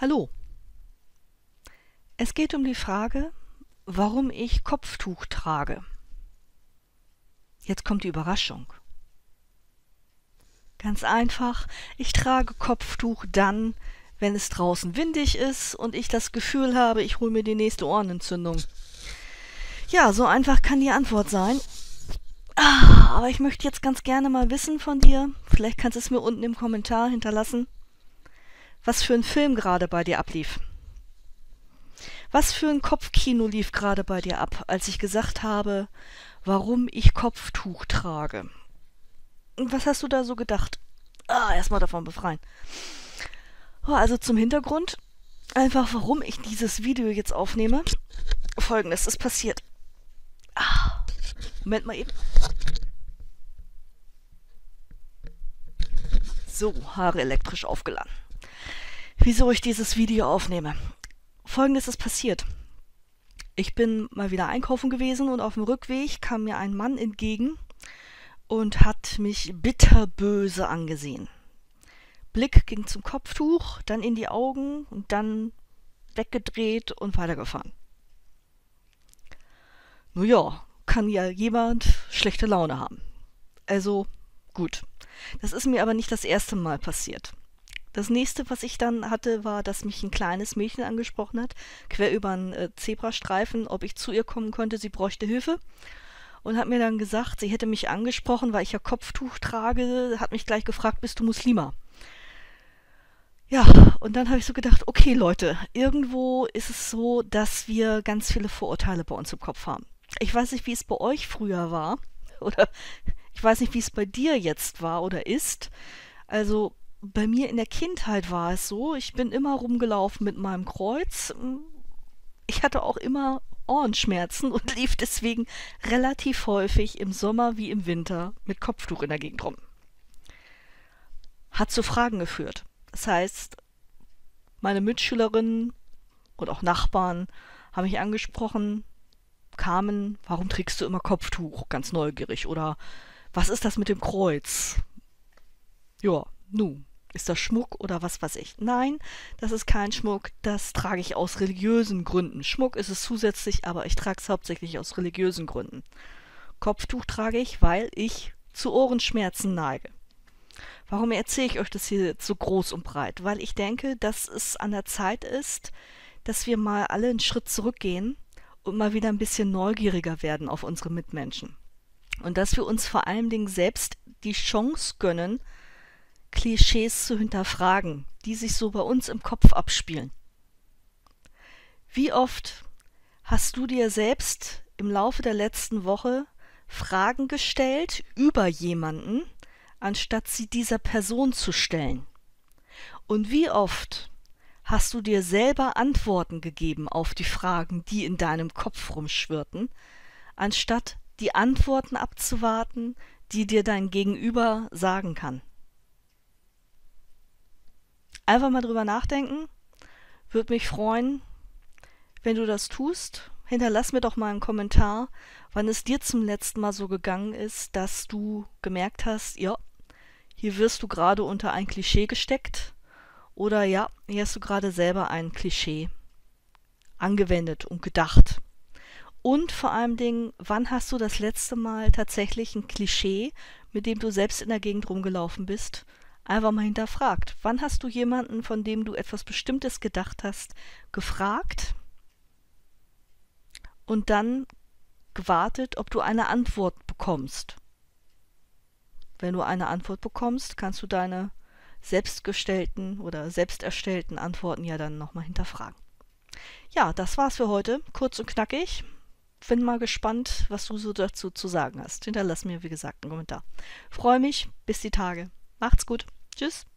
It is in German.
Hallo. Es geht um die Frage, warum ich Kopftuch trage. Jetzt kommt die Überraschung. Ganz einfach, ich trage Kopftuch dann, wenn es draußen windig ist und ich das Gefühl habe, ich hole mir die nächste Ohrenentzündung. Ja, so einfach kann die Antwort sein. Aber ich möchte jetzt ganz gerne mal wissen von dir, vielleicht kannst du es mir unten im Kommentar hinterlassen, was für ein Film gerade bei dir ablief. Was für ein Kopfkino lief gerade bei dir ab, als ich gesagt habe, warum ich Kopftuch trage? Und was hast du da so gedacht? Erstmal davon befreien. Also zum Hintergrund, einfach warum ich dieses Video jetzt aufnehme. Folgendes ist passiert. Moment mal eben. So, Haare elektrisch aufgeladen. Wieso ich dieses Video aufnehme? Folgendes ist passiert. Ich bin mal wieder einkaufen gewesen und auf dem Rückweg kam mir ein Mann entgegen und hat mich bitterböse angesehen. Blick ging zum Kopftuch, dann in die Augen und dann weggedreht und weitergefahren. Nun ja, kann ja jemand schlechte Laune haben. Also gut. Das ist mir aber nicht das erste Mal passiert. Das nächste, was ich dann hatte, war, dass mich ein kleines Mädchen angesprochen hat, quer über einen Zebrastreifen, ob ich zu ihr kommen konnte, sie bräuchte Hilfe. Und hat mir dann gesagt, sie hätte mich angesprochen, weil ich ja Kopftuch trage, hat mich gleich gefragt, bist du Muslima? Ja, und dann habe ich so gedacht, okay Leute, irgendwo ist es so, dass wir ganz viele Vorurteile bei uns im Kopf haben. Ich weiß nicht, wie es bei euch früher war, oder ich weiß nicht, wie es bei dir jetzt war oder ist. Also bei mir in der Kindheit war es so, ich bin immer rumgelaufen mit meinem Kreuz. Ich hatte auch immer Ohrenschmerzen und lief deswegen relativ häufig im Sommer wie im Winter mit Kopftuch in der Gegend rum. Hat zu Fragen geführt. Das heißt, meine Mitschülerinnen und auch Nachbarn haben mich angesprochen, Carmen, warum trägst du immer Kopftuch? Ganz neugierig. Oder was ist das mit dem Kreuz? Ja, nu. Ist das Schmuck oder was weiß ich? Nein, das ist kein Schmuck, das trage ich aus religiösen Gründen. Schmuck ist es zusätzlich, aber ich trage es hauptsächlich aus religiösen Gründen. Kopftuch trage ich, weil ich zu Ohrenschmerzen neige. Warum erzähle ich euch das hier jetzt so groß und breit? Weil ich denke, dass es an der Zeit ist, dass wir mal alle einen Schritt zurückgehen und mal wieder ein bisschen neugieriger werden auf unsere Mitmenschen. Und dass wir uns vor allen Dingen selbst die Chance gönnen, Klischees zu hinterfragen, die sich so bei uns im Kopf abspielen. Wie oft hast du dir selbst im Laufe der letzten Woche Fragen gestellt über jemanden, anstatt sie dieser Person zu stellen? Und wie oft hast du dir selber Antworten gegeben auf die Fragen, die in deinem Kopf rumschwirrten, anstatt die Antworten abzuwarten, die dir dein Gegenüber sagen kann? Einfach mal drüber nachdenken. Würde mich freuen, wenn du das tust. Hinterlass mir doch mal einen Kommentar, wann es dir zum letzten Mal so gegangen ist, dass du gemerkt hast, ja, hier wirst du gerade unter ein Klischee gesteckt oder ja, hier hast du gerade selber ein Klischee angewendet und gedacht. Und vor allen Dingen, wann hast du das letzte Mal tatsächlich ein Klischee, mit dem du selbst in der Gegend rumgelaufen bist, einfach mal hinterfragt. Wann hast du jemanden, von dem du etwas Bestimmtes gedacht hast, gefragt und dann gewartet, ob du eine Antwort bekommst? Wenn du eine Antwort bekommst, kannst du deine selbstgestellten oder selbst erstellten Antworten ja dann nochmal hinterfragen. Ja, das war's für heute. Kurz und knackig. Bin mal gespannt, was du so dazu zu sagen hast. Hinterlass mir, wie gesagt, einen Kommentar. Freue mich. Bis die Tage. Macht's gut. Tschüss.